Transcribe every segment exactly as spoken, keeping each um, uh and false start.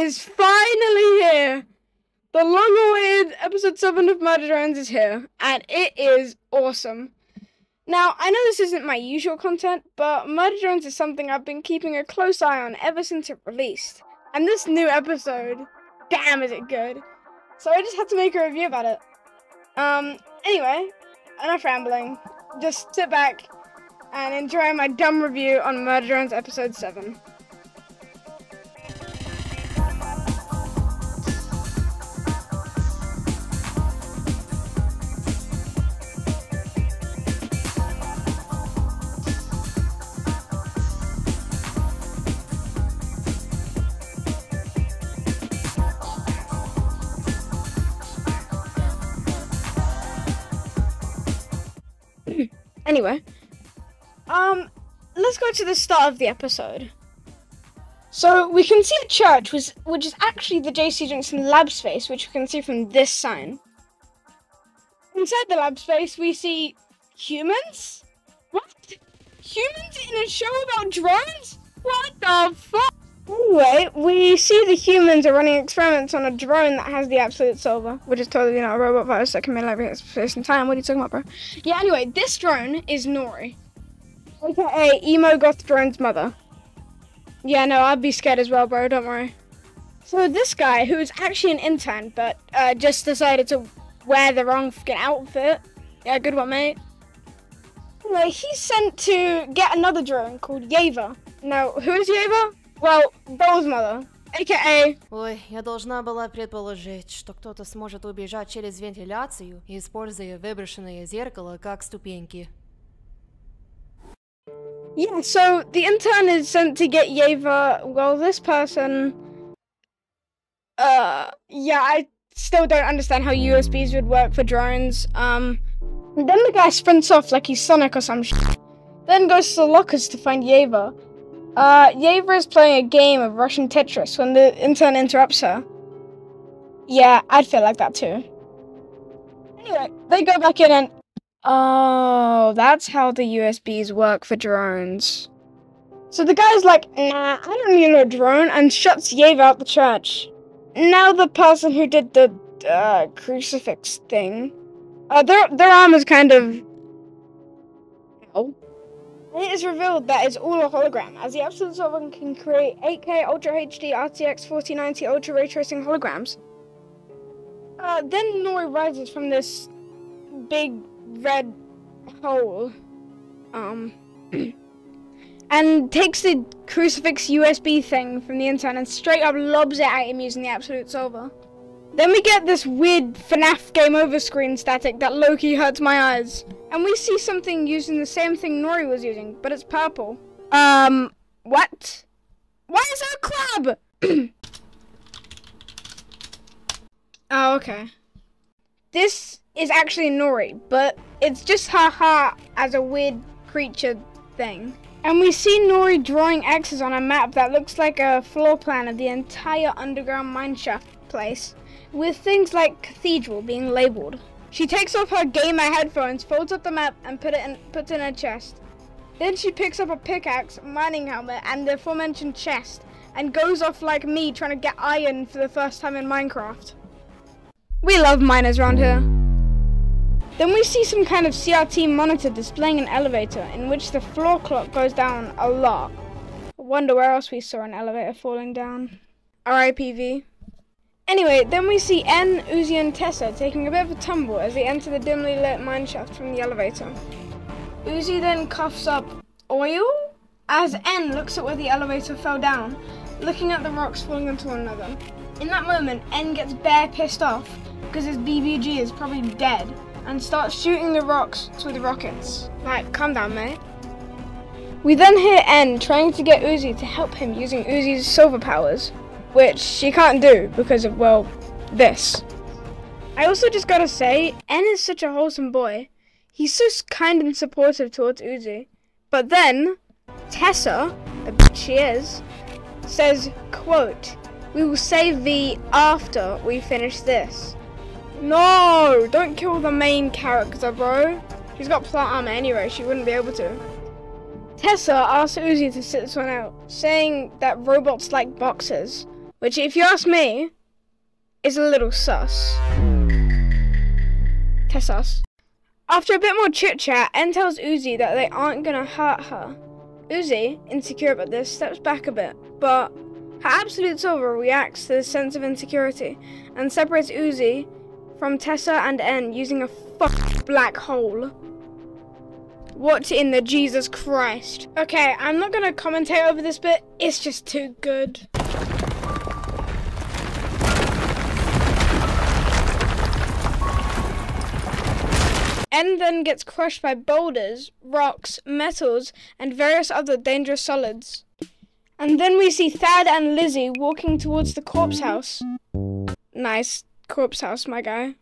is finally here! The long-awaited episode seven of Murder Drones is here, and it is awesome. Now, I know this isn't my usual content, but Murder Drones is something I've been keeping a close eye on ever since it released. And this new episode, damn is it good! So I just had to make a review about it. Um, anyway, enough rambling. Just sit back and enjoy my dumb review on Murder Drones episode seven. Anyway, um, let's go to the start of the episode. So we can see the church, was, which is actually the JCJenson lab space, which you can see from this sign. Inside the lab space, we see humans? What? Humans in a show about drones? What the fuck? Anyway, we see the humans are running experiments on a drone that has the Absolute Solver, which is totally not a robot virus that can meddle everything at space and time. What are you talking about, bro? Yeah, anyway, this drone is Nori, aka Emo Goth Drone's mother. Yeah, no, I'd be scared as well, bro, don't worry. So this guy, who is actually an intern, but uh, just decided to wear the wrong fucking outfit. Yeah, good one, mate. Anyway, he's sent to get another drone called Yeva. Now, who is Yeva? Well, Doll's mother, aka... Ой, я должна была предположить, что кто-то сможет убежать через вентиляцию, используя выброшенное зеркало как ступеньки. Yeah, so the intern is sent to get Yeva. Well, this person... Uh, yeah, I still don't understand how U S Bs would work for drones. Um, and then the guy sprints off like he's Sonic or some shit. Then goes to the lockers to find Yeva. Uh, Yeva is playing a game of Russian Tetris when the intern interrupts her. Yeah, I'd feel like that too. Anyway, they go back in and... Oh, that's how the U S Bs work for drones. So the guy's like, nah, I don't need no drone, and shuts Yeva out the church. Now the person who did the, uh, crucifix thing... Uh, their, their arm is kind of... Oh. It is revealed that it's all a hologram, as the Absolute Solver can create eight K Ultra H D R T X forty ninety Ultra Ray Tracing holograms. Uh, then Nori rises from this big red hole, um, and takes the crucifix U S B thing from the intern and straight up lobs it at him using the Absolute Solver. Then we get this weird FNAF game over screen static that low-key hurts my eyes. And we see something using the same thing Nori was using, but it's purple. Um, what? Why is there a club? Oh, okay. This is actually Nori, but it's just her heart as a weird creature thing. And we see Nori drawing X's on a map that looks like a floor plan of the entire underground mineshaft place, with things like cathedral being labeled. She takes off her gamer headphones, folds up the map, and put it in, puts it in her chest. Then she picks up a pickaxe, mining helmet, and the aforementioned chest, and goes off like me trying to get iron for the first time in Minecraft. We love miners around here. Then we see some kind of C R T monitor displaying an elevator, in which the floor clock goes down a lot. I wonder where else we saw an elevator falling down. R I P V. Anyway, then we see N, Uzi, and Tessa taking a bit of a tumble as they enter the dimly lit mineshaft from the elevator. Uzi then coughs up oil as N looks at where the elevator fell down, looking at the rocks falling onto one another. In that moment, N gets bare pissed off because his B B G is probably dead and starts shooting the rocks with the rockets. Like, calm down, mate. We then hear N trying to get Uzi to help him using Uzi's silver powers, which she can't do because of, well, this. I also just gotta say, N is such a wholesome boy. He's so kind and supportive towards Uzi. But then, Tessa, the bitch she is, says, quote, "We will save V after we finish this." No, don't kill the main character, bro. She's got plot armor anyway, she wouldn't be able to. Tessa asks Uzi to sit this one out, saying that robots like boxes, which, if you ask me, is a little sus. Tessa's. After a bit more chit-chat, N tells Uzi that they aren't gonna hurt her. Uzi, insecure about this, steps back a bit, but her Absolute Solver reacts to the sense of insecurity and separates Uzi from Tessa and N using a fucking black hole. What in the Jesus Christ? Okay, I'm not gonna commentate over this bit, it's just too good. N then gets crushed by boulders, rocks, metals, and various other dangerous solids. And then we see Thad and Lizzie walking towards the corpse house. Nice corpse house, my guy.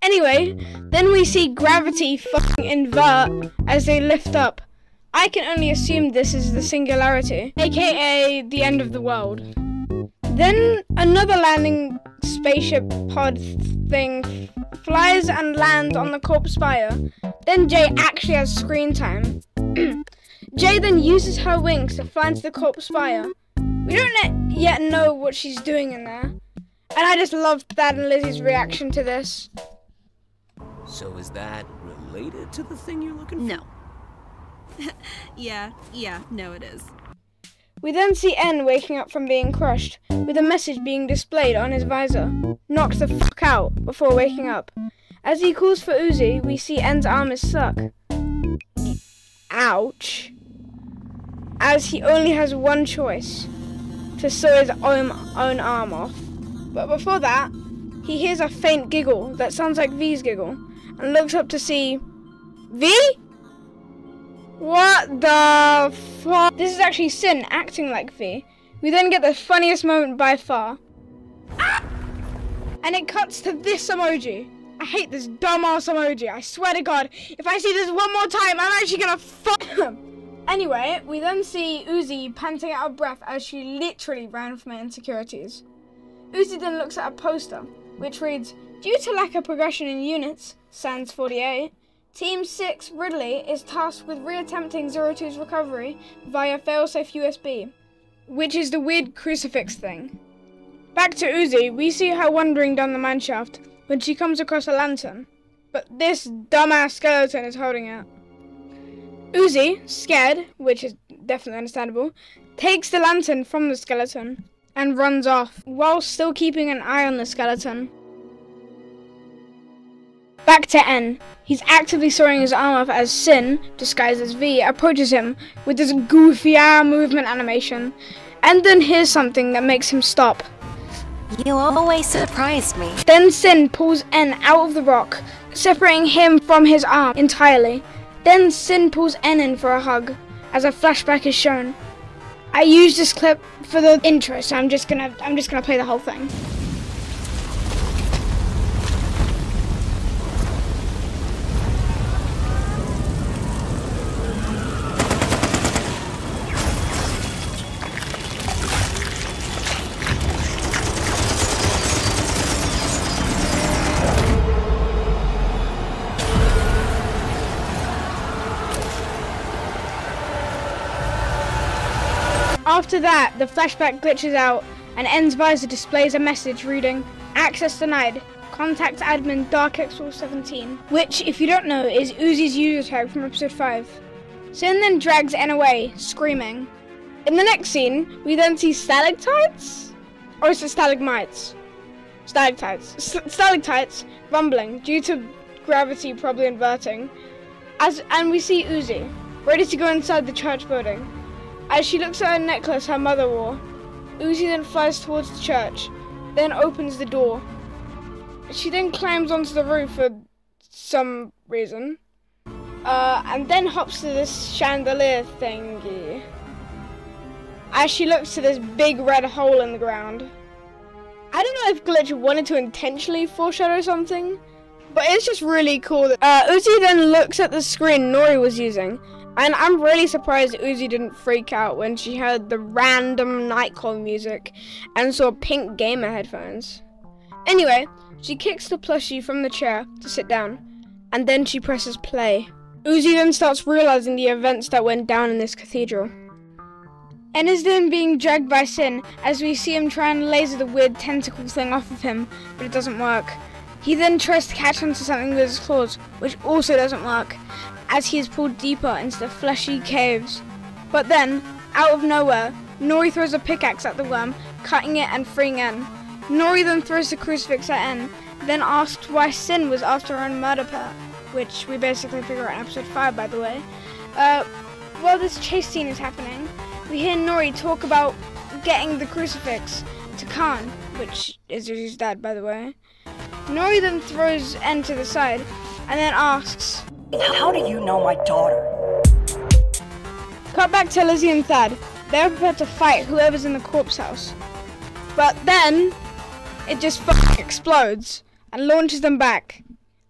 Anyway, then we see gravity fucking invert as they lift up. I can only assume this is the singularity, aka the end of the world. Then another landing spaceship pod thing flies and lands on the corpse spire. Then Jay actually has screen time. Jay then uses her wings to fly into the corpse spire. We don't yet know what she's doing in there. And I just loved Thad and Lizzie's reaction to this. So is that related to the thing you're looking for? No. yeah, yeah, no it is. We then see N waking up from being crushed, with a message being displayed on his visor. Knocked the fuck out before waking up. As he calls for Uzi, we see N's arm is stuck. Ouch. As he only has one choice, to sew his own, own arm off. But before that, he hears a faint giggle that sounds like V's giggle, and looks up to see... V? What the fuck? This is actually Cyn acting like V. We then get the funniest moment by far. Ah! And it cuts to this emoji. I hate this dumbass emoji. I swear to God, if I see this one more time, I'm actually gonna fuck him. Anyway, we then see Uzi panting out of breath as she literally ran from her insecurities. Uzi then looks at a poster, which reads, due to lack of progression in units, sans forty-eight, Team six, Ridley, is tasked with reattempting zero two's recovery via failsafe U S B, which is the weird crucifix thing. Back to Uzi, we see her wandering down the mineshaft when she comes across a lantern, but this dumbass skeleton is holding it. Uzi, scared, which is definitely understandable, takes the lantern from the skeleton and runs off, while still keeping an eye on the skeleton. Back to N. He's actively sawing his arm off as Cyn, disguised as V, approaches him with this goofy arm movement animation, and then hears something that makes him stop. You always surprise me. Then Cyn pulls N out of the rock, separating him from his arm entirely. Then Cyn pulls N in for a hug, as a flashback is shown. I used this clip for the intro, so I'm just gonna I'm just gonna play the whole thing. After that, the flashback glitches out, and N's visor displays a message reading, access denied, contact admin Dark X four seventeen, which, if you don't know, is Uzi's user tag from episode five. Cyn then drags N away, screaming. In the next scene, we then see stalactites? Or is it stalagmites? Stalactites. St stalactites rumbling, due to gravity probably inverting, as, and we see Uzi, ready to go inside the church building. As she looks at her necklace her mother wore, Uzi then flies towards the church, then opens the door. She then climbs onto the roof for some reason, uh, and then hops to this chandelier thingy, as she looks to this big red hole in the ground. I don't know if Glitch wanted to intentionally foreshadow something, but it's just really cool that uh, Uzi then looks at the screen Nori was using, and I'm really surprised Uzi didn't freak out when she heard the random nightcall music and saw pink gamer headphones. Anyway, she kicks the plushie from the chair to sit down, and then she presses play. Uzi then starts realizing the events that went down in this cathedral. and is then being dragged by Cyn as we see him try and laser the weird tentacle thing off of him, but it doesn't work. He then tries to catch onto something with his claws, which also doesn't work, as he is pulled deeper into the fleshy caves. But then, out of nowhere, Nori throws a pickaxe at the worm, cutting it and freeing N. Nori then throws the crucifix at N, then asks why Cyn was after her own murder pet, which we basically figure out in episode five, by the way. Uh, while this chase scene is happening, we hear Nori talk about getting the crucifix to Khan, which is Uzi's dad, by the way. Nori then throws N to the side, and then asks, "How do you know my daughter?" Cut back to Lizzie and Thad. They're prepared to fight whoever's in the corpse house. But then, it just fucking explodes, and launches them back.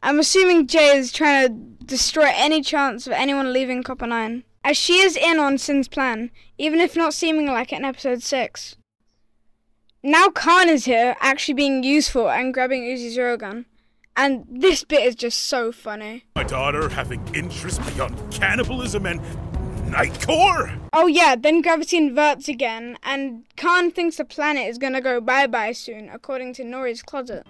I'm assuming Jay is trying to destroy any chance of anyone leaving Copper nine, as she is in on Cyn's plan, even if not seeming like it in episode six. Now Khan is here, actually being useful and grabbing Uzi's railgun. And this bit is just so funny. My daughter having interest beyond cannibalism and nightcore? Oh yeah, then gravity inverts again, and Khan thinks the planet is gonna go bye-bye soon, according to Nori's closet.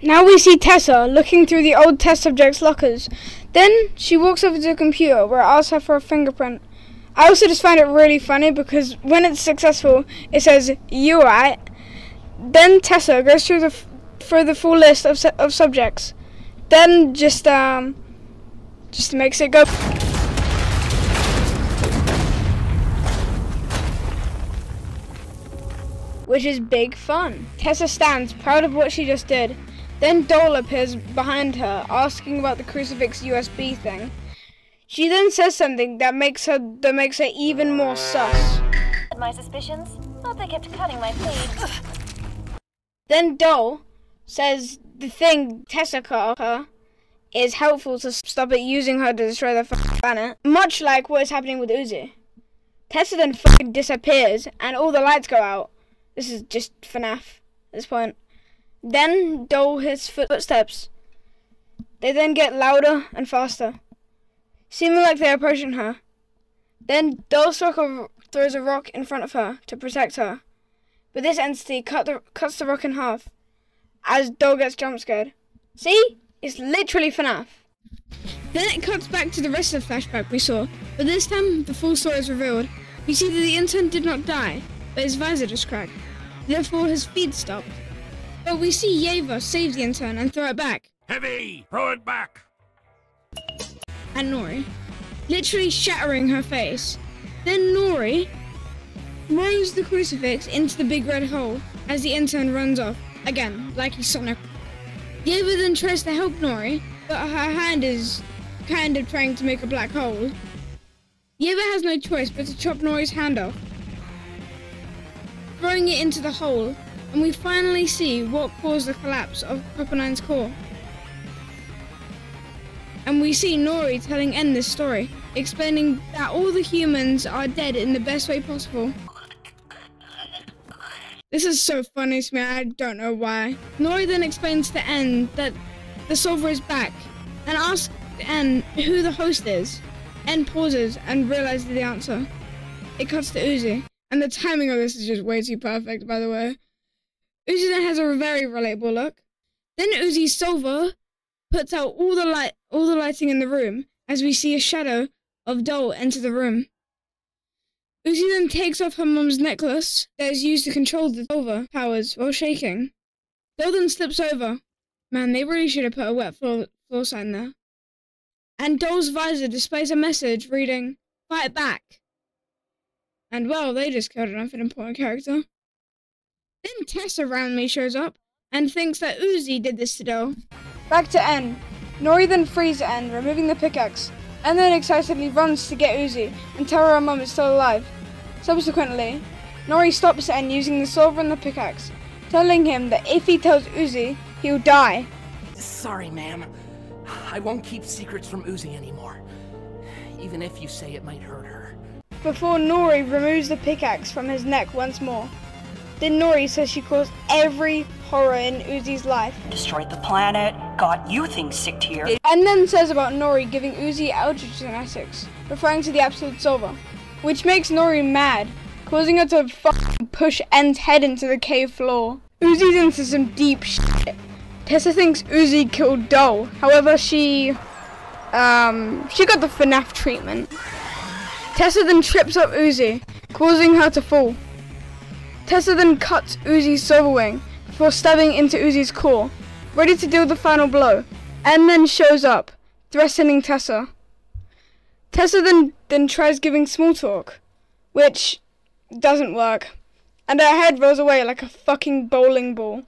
Now we see Tessa looking through the old test subjects' lockers. Then she walks over to the computer where it asks her for a fingerprint. I also just find it really funny because when it's successful, it says, "You right." Then Tessa goes through the f through the full list of su of subjects. Then just um just makes it go. Which is big fun. Tessa stands proud of what she just did. Then Doll appears behind her, asking about the crucifix U S B thing. She then says something that makes her that makes her even more sus. My suspicions? Thought they kept cutting my feed. Then Doll says the thing Tessa cut her is helpful to stop it using her to destroy the fucking planet, much like what is happening with Uzi. Tessa then fucking disappears and all the lights go out. This is just FNAF at this point. Then Doll hears footsteps. They then get louder and faster, seeming like they're approaching her. Then Doll throws a rock in front of her to protect her, but this entity cut the, cuts the rock in half as Doll gets jump scared. See? It's literally FNAF. Then it cuts back to the rest of the flashback we saw, but this time the full story is revealed. We see that the intern did not die, but his visor just cracked, therefore his feed stopped. But we see Yeva save the intern and throw it back. Heavy! Throw it back! And Nori, literally shattering her face. Then Nori throws the crucifix into the big red hole as the intern runs off, again, like he's Sonic. Yeva then tries to help Nori, but her hand is kind of trying to make a black hole. Yeva has no choice but to chop Nori's hand off, throwing it into the hole, and we finally see what caused the collapse of Copper nine's core. And we see Nori telling N this story, explaining that all the humans are dead in the best way possible. This is so funny to me, I don't know why. Nori then explains to N that the solver is back, and asks N who the host is. N pauses and realizes the answer. It cuts to Uzi, and the timing of this is just way too perfect, by the way. Uzi then has a very relatable look. Then Uzi's solver puts out all the light, all the lighting in the room as we see a shadow of Doll enter the room. Uzi then takes off her mum's necklace that is used to control the solver powers while shaking. Doll then slips over. Man, they really should have put a wet floor, floor sign there. And Doll's visor displays a message reading, "Fight back." And well, they just killed off an important character. Then Tessa randomly shows up and thinks that Uzi did this to Doll. Back to N. Nori then frees N, removing the pickaxe, and then excitedly runs to get Uzi and tell her her mum is still alive. Subsequently, Nori stops N using the solver and the pickaxe, telling him that if he tells Uzi, he'll die. Sorry, ma'am. I won't keep secrets from Uzi anymore, even if you say it might hurt her. Before Nori removes the pickaxe from his neck once more. Then Nori says she caused every horror in Uzi's life. Destroyed the planet. got you things sick here. And then says about Nori giving Uzi allergies to genetics, referring to the Absolute Solver, which makes Nori mad, causing her to fucking push N's head into the cave floor. Uzi's into some deep shit. Tessa thinks Uzi killed Doll, however she, um, she got the FNAF treatment. Tessa then trips up Uzi, causing her to fall. Tessa then cuts Uzi's silver wing before stabbing into Uzi's core, ready to deal the final blow, and then shows up, threatening Tessa. Tessa then, then tries giving small talk, which doesn't work, and her head rolls away like a fucking bowling ball.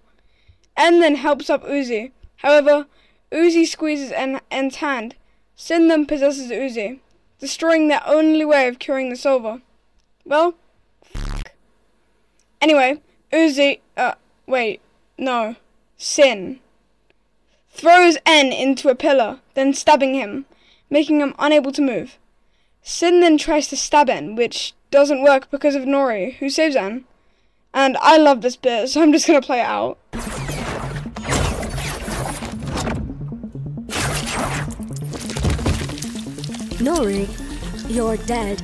N then helps up Uzi, however, Uzi squeezes N's hand. Cyn then possesses Uzi, destroying their only way of curing the solver. Well, fuck. Anyway, Uzi, uh, wait, no, Cyn throws N into a pillar, then stabbing him, making him unable to move. Cyn then tries to stab N, which doesn't work because of Nori, who saves N. And I love this bit, so I'm just gonna play it out. Nori, you're dead.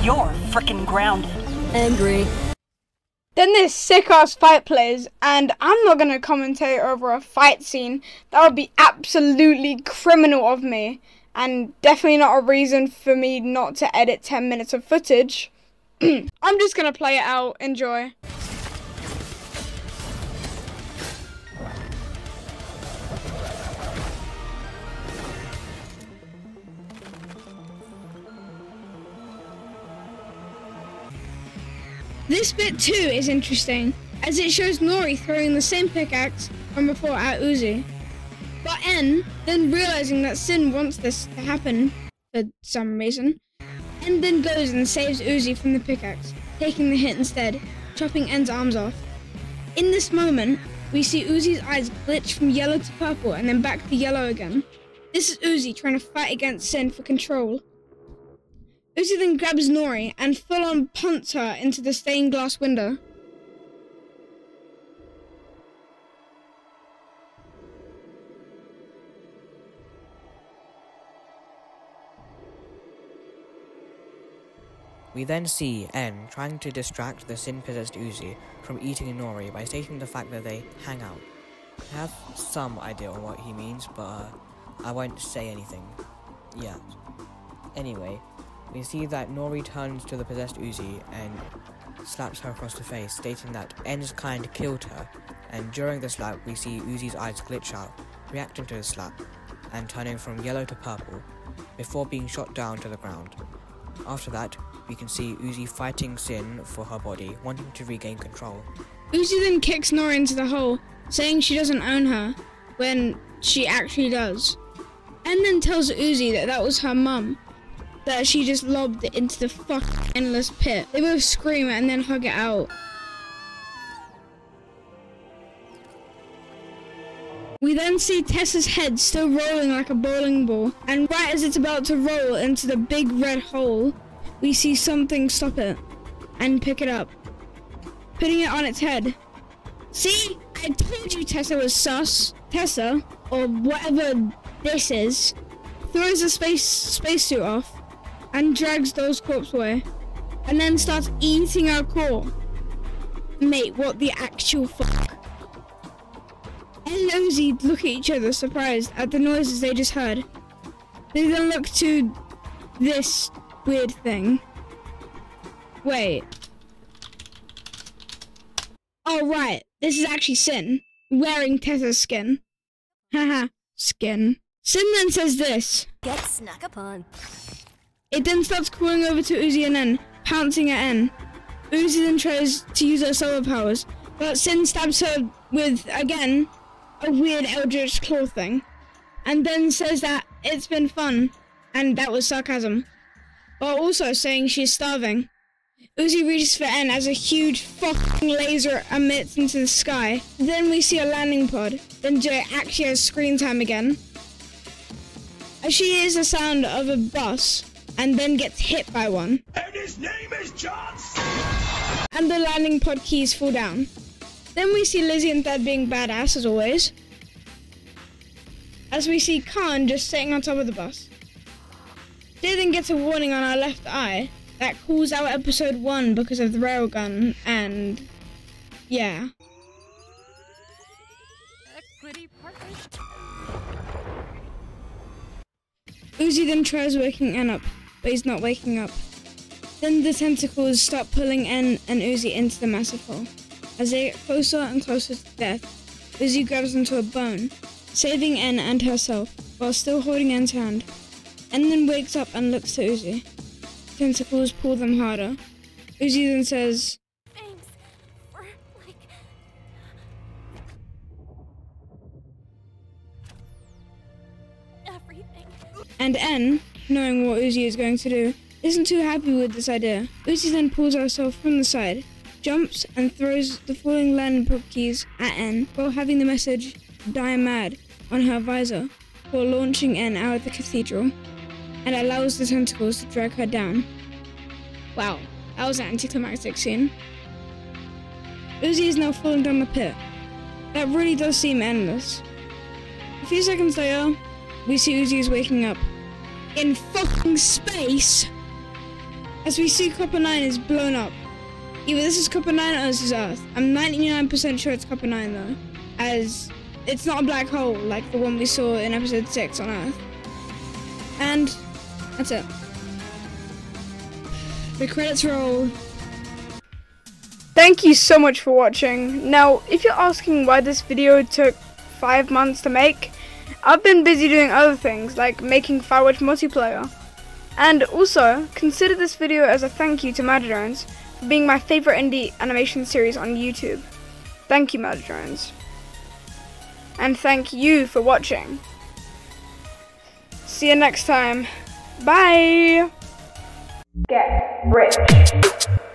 You're frickin' grounded. Angry. Then this sick-ass fight plays, and I'm not gonna commentate over a fight scene. That would be absolutely criminal of me, and definitely not a reason for me not to edit ten minutes of footage. I'm just gonna play it out, enjoy. This bit too is interesting, as it shows Nori throwing the same pickaxe from before at Uzi, but N then realizing that Cyn wants this to happen for some reason, N then goes and saves Uzi from the pickaxe, taking the hit instead, chopping N's arms off. In this moment, we see Uzi's eyes glitch from yellow to purple and then back to yellow again. This is Uzi trying to fight against Cyn for control. Uzi then grabs Nori and full-on punts her into the stained glass window. We then see N trying to distract the Cyn-possessed Uzi from eating Nori by stating the fact that they hang out. I have some idea on what he means, but uh, I won't say anything yet. Anyway, we see that Nori turns to the possessed Uzi and slaps her across the face, stating that N's kind killed her, and during the slap we see Uzi's eyes glitch out, reacting to the slap, and turning from yellow to purple, before being shot down to the ground. After that, we can see Uzi fighting Cyn for her body, wanting to regain control. Uzi then kicks Nori into the hole, saying she doesn't own her, when she actually does. N then tells Uzi that that was her mum, that she just lobbed it into the fucking endless pit. They both scream and then hug it out. We then see Tessa's head still rolling like a bowling ball, and right as it's about to roll into the big red hole, we see something stop it and pick it up, putting it on its head. See? I told you Tessa was sus. Tessa, or whatever this is, throws the space spacesuit off and drags Doll's corpse away, and then starts eating her core. Mate, what the actual fuck? N and Uzi look at each other, surprised at the noises they just heard. They then look to this weird thing. Wait. Oh right, this is actually Cyn, wearing Tessa's skin. Haha, skin. Cyn then says this. Get snuck upon. It then starts crawling over to Uzi and N, pouncing at N. Uzi then tries to use her solar powers, but Cyn stabs her with, again, a weird eldritch claw thing, and then says that it's been fun, and that was sarcasm, while also saying she's starving. Uzi reaches for N as a huge fucking laser emits into the sky. Then we see a landing pod. Then Jay actually has screen time again, as she hears the sound of a bus and then gets hit by one. And his name is Johnson! And the landing pod keys fall down. Then we see Lizzie and Thad being badass as always. as we see Khan just sitting on top of the bus. Dylan gets a warning on our left eye that calls out episode one because of the railgun and... yeah. Uzi then tries waking N up, but he's not waking up. Then the tentacles start pulling N and Uzi into the massive hole. As they get closer and closer to death, Uzi grabs onto a bone, saving N and herself, while still holding N's hand. N then wakes up and looks to Uzi. The tentacles pull them harder. Uzi then says, "Thanks for, like..." everything. And N, knowing what Uzi is going to do, isn't too happy with this idea. Uzi then pulls herself from the side, jumps and throws the falling landing probe keys at N, while having the message "Die Mad" on her visor, for launching N out of the cathedral, and allows the tentacles to drag her down. Wow, that was an anticlimactic scene. Uzi is now falling down the pit. That really does seem endless. A few seconds later, we see Uzi is waking up. In fucking space! As we see Copper nine is blown up. Either this is Copper nine or this is Earth. I'm ninety-nine percent sure it's Copper nine though, as it's not a black hole like the one we saw in episode six on Earth. And that's it. The credits roll. Thank you so much for watching. Now, if you're asking why this video took five months to make, I've been busy doing other things like making Firewatch multiplayer. And also, consider this video as a thank you to Murder Drones for being my favorite indie animation series on YouTube. Thank you, Murder Drones. And thank you for watching. See you next time. Bye! Get rich.